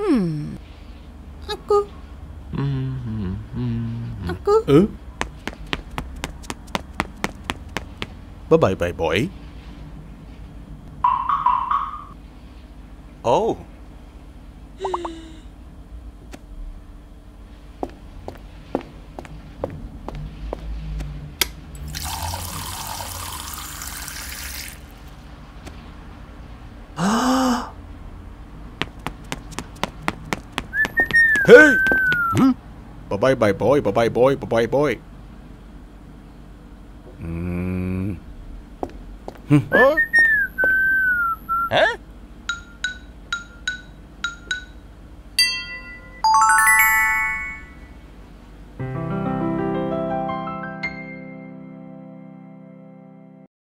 Aku. Bye-bye, boy. Oh. Hey. Bye-bye, boy. Bye-bye, boy. Bye-bye, boy. Huh? Huh?